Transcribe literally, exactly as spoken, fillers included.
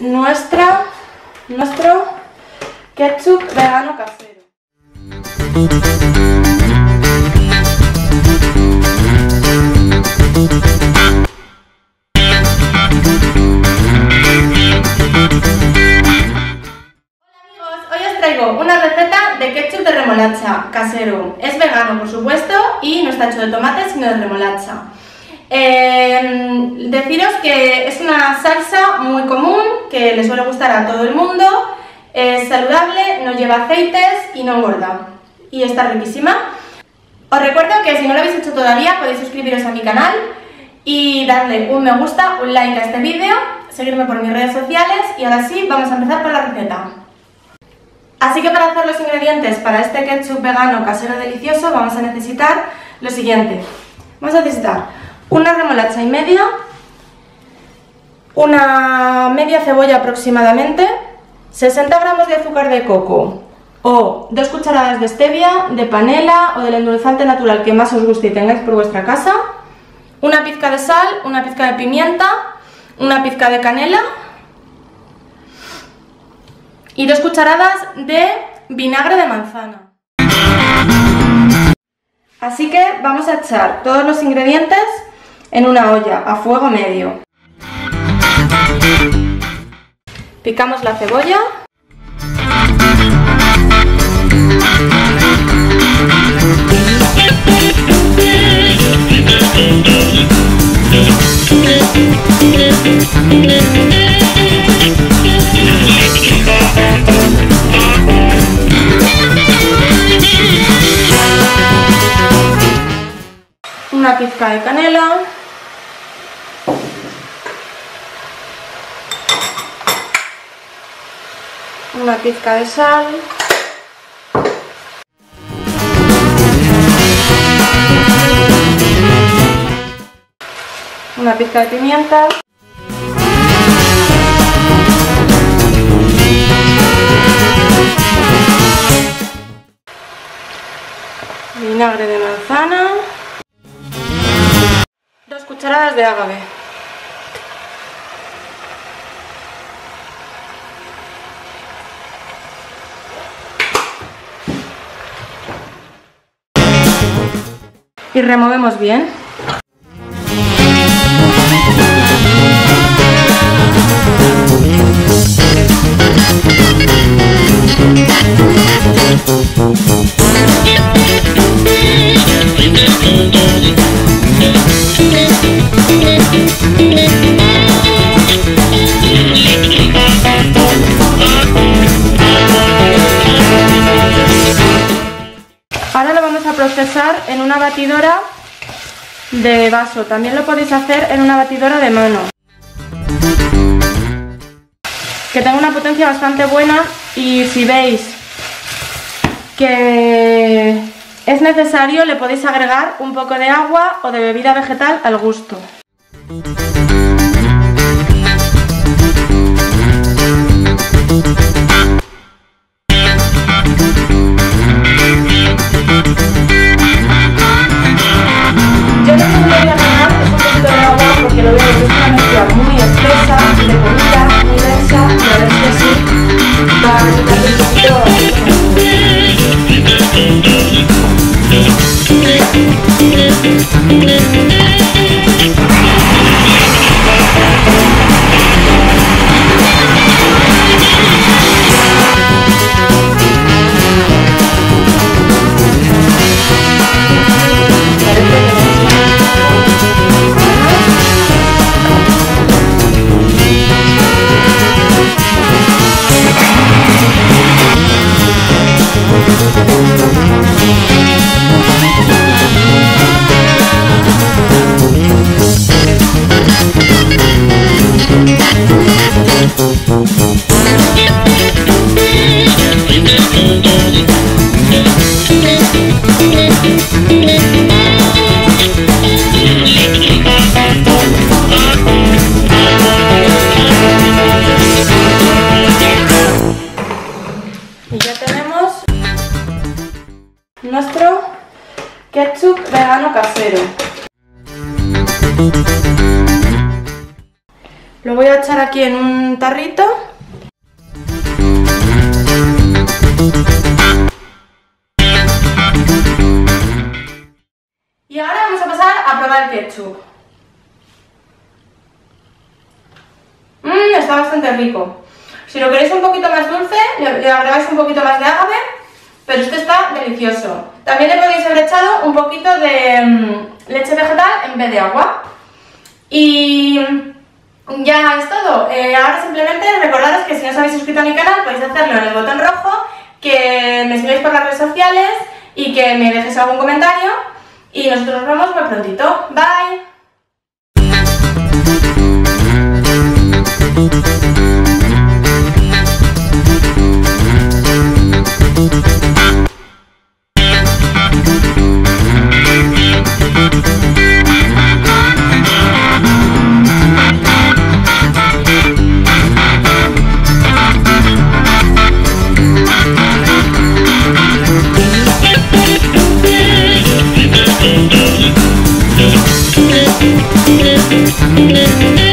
nuestra, nuestro ketchup vegano casero. Una receta de ketchup de remolacha casero. Es vegano, por supuesto, y no está hecho de tomate sino de remolacha. Eh, deciros que es una salsa muy común que le suele gustar a todo el mundo. Es saludable, no lleva aceites y no engorda, y está riquísima. Os recuerdo que si no lo habéis hecho todavía podéis suscribiros a mi canal y darle un me gusta, un like a este vídeo, seguirme por mis redes sociales. Y ahora sí, vamos a empezar por la receta. Así que para hacer los ingredientes para este ketchup vegano casero delicioso vamos a necesitar lo siguiente. Vamos a necesitar una remolacha y media, una media cebolla aproximadamente, sesenta gramos de azúcar de coco o dos cucharadas de stevia, de panela o del endulzante natural que más os guste y tengáis por vuestra casa, una pizca de sal, una pizca de pimienta, una pizca de canela y dos cucharadas de vinagre de manzana. Así que vamos a echar todos los ingredientes en una olla a fuego medio. Picamos la cebolla. Una pizca de canela . Una pizca de sal . Una pizca de pimienta . Vinagre de manzana . Dos cucharadas de ágave y removemos bien. Ahora lo vamos a procesar en una batidora de vaso. También lo podéis hacer en una batidora de mano, que tenga una potencia bastante buena. Y si veis que es necesario, le podéis agregar un poco de agua o de bebida vegetal al gusto. Y ya tenemos nuestro ketchup vegano casero. Lo voy a echar aquí en un tarrito. Y ahora vamos a pasar a probar el ketchup. Mmm, está bastante rico. Si lo queréis un poquito más dulce, le agregáis un poquito más de ágave, pero este está delicioso. También le podéis haber echado un poquito de mmm, leche vegetal en vez de agua. Y ya es todo. Eh, ahora simplemente recordaros que si no os habéis suscrito a mi canal podéis hacerlo en el botón rojo, que me sigáis por las redes sociales y que me dejéis algún comentario. Y nosotros nos vemos muy prontito. Bye. We'll be right back.